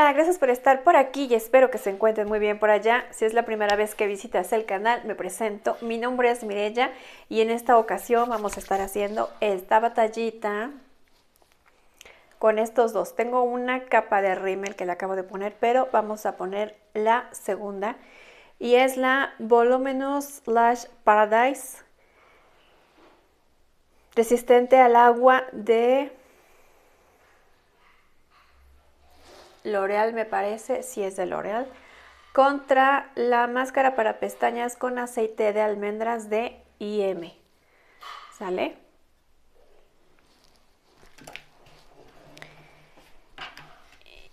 Hola, gracias por estar por aquí y espero que se encuentren muy bien por allá. Si es la primera vez que visitas el canal, me presento. Mi nombre es Mireya y en esta ocasión vamos a estar haciendo esta batallita con estos dos. Tengo una capa de rímel que le acabo de poner, pero vamos a poner la segunda y es la Voluminous Lash Paradise, resistente al agua de L'Oreal, me parece, si es de L'Oreal, contra la máscara para pestañas con aceite de almendras de IM. ¿Sale?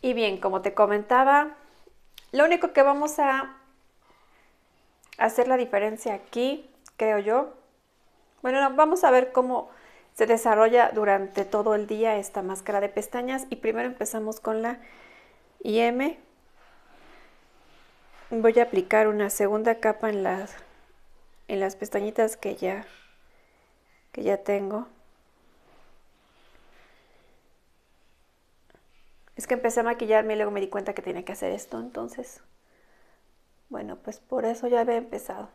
Y bien, como te comentaba, lo único que vamos a hacer la diferencia aquí, creo yo, bueno, vamos a ver cómo se desarrolla durante todo el día esta máscara de pestañas. Y primero empezamos con la IM. Voy a aplicar una segunda capa en las pestañitas que ya tengo. Es que empecé a maquillarme y luego me di cuenta que tenía que hacer esto, entonces, bueno, pues por eso ya había empezado.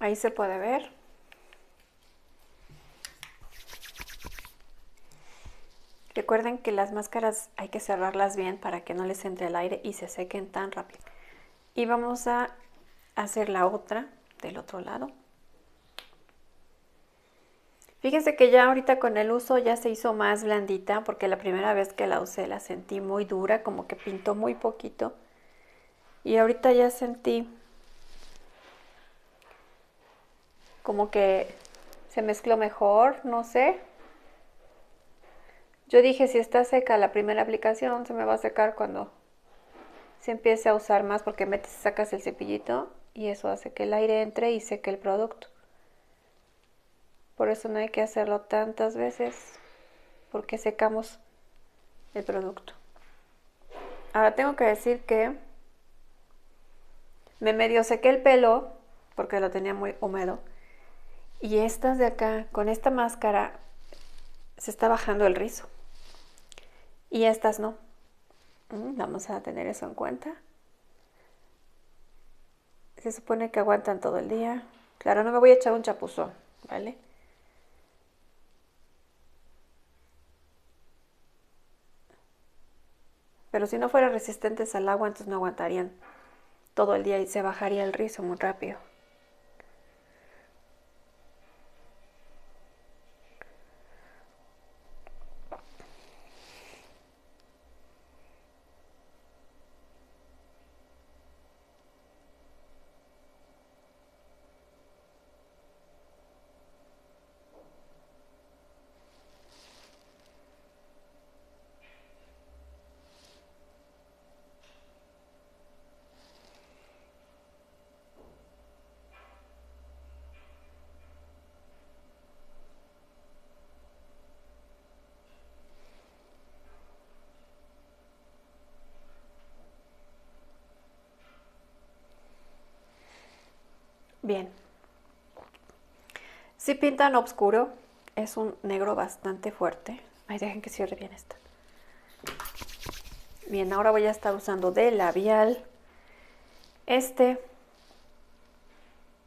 Ahí se puede ver. Recuerden que las máscaras hay que cerrarlas bien para que no les entre el aire y se sequen tan rápido. Y vamos a hacer la otra del otro lado. Fíjense que ya ahorita con el uso ya se hizo más blandita, porque la primera vez que la usé la sentí muy dura, como que pintó muy poquito. Y ahorita ya sentí como que se mezcló mejor, no sé. Yo dije, si está seca la primera aplicación, se me va a secar cuando se empiece a usar más, porque metes y sacas el cepillito y eso hace que el aire entre y seque el producto. Por eso no hay que hacerlo tantas veces, porque secamos el producto. Ahora tengo que decir que me medio sequé el pelo, porque lo tenía muy húmedo. Y estas de acá, con esta máscara, se está bajando el rizo. Y estas no. Vamos a tener eso en cuenta. Se supone que aguantan todo el día. Claro, no me voy a echar un chapuzón, ¿vale? Pero si no fueran resistentes al agua, entonces no aguantarían todo el día y se bajaría el rizo muy rápido. Bien, si pintan oscuro, es un negro bastante fuerte. Ay, dejen que cierre bien esta. Bien, ahora voy a estar usando de labial este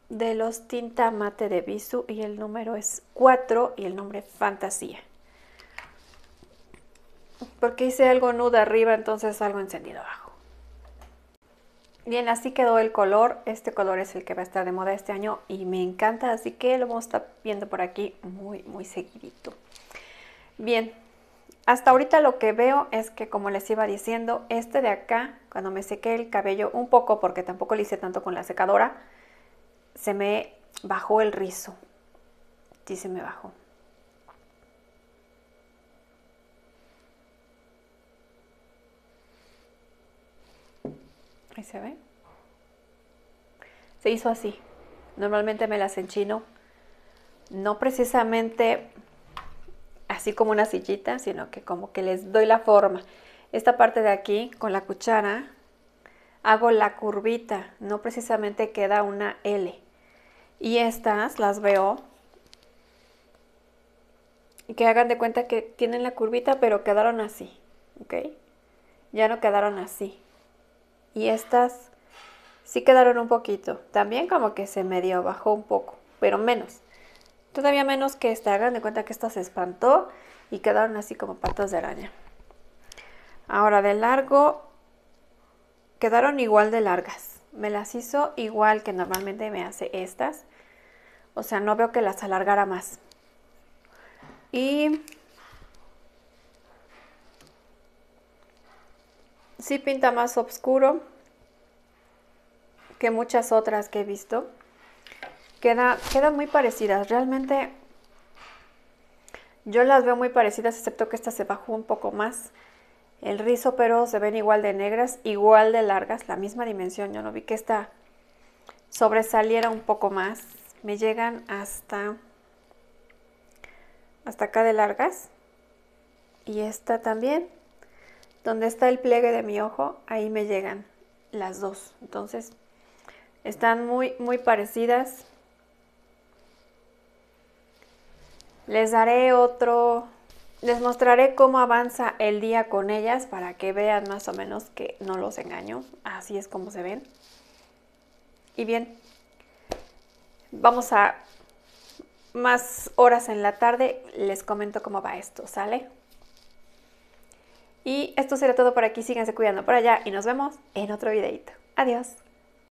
de los tinta mate de Bisu y el número es 4 y el nombre Fantasía. Porque hice algo nudo arriba, entonces algo encendido abajo. Bien, así quedó el color. Este color es el que va a estar de moda este año y me encanta, así que lo vamos a estar viendo por aquí muy seguidito. Bien, hasta ahorita lo que veo es que, como les iba diciendo, este de acá, cuando me sequé el cabello un poco, porque tampoco lo hice tanto con la secadora, se me bajó el rizo. sí se me bajó. Ahí se ve. Se hizo así. Normalmente me las enchino, no precisamente así como una sillita, sino que como que les doy la forma. Esta parte de aquí, con la cuchara, hago la curvita, no precisamente queda una L. Y estas las veo, y que hagan de cuenta que tienen la curvita, pero quedaron así, ¿ok? Ya no quedaron así. Y estas sí quedaron un poquito, también como que se medio bajó un poco, pero menos. Todavía menos que esta, hagan de cuenta que esta se espantó y quedaron así como patas de araña. Ahora de largo, quedaron igual de largas. Me las hizo igual que normalmente me hace estas. O sea, no veo que las alargara más. Y sí pinta más oscuro que muchas otras que he visto. Quedan muy parecidas. Realmente yo las veo muy parecidas, excepto que esta se bajó un poco más el rizo, pero se ven igual de negras, igual de largas, la misma dimensión. Yo no vi que esta sobresaliera un poco más. Me llegan hasta acá de largas. Y esta también, donde está el pliegue de mi ojo, ahí me llegan las dos. Entonces están muy, muy parecidas. Les daré otro... Les mostraré cómo avanza el día con ellas para que vean más o menos que no los engaño. Así es como se ven. Y bien, vamos a más horas en la tarde. Les comento cómo va esto, ¿sale? Y esto será todo por aquí. Síganse cuidando por allá y nos vemos en otro videito. Adiós.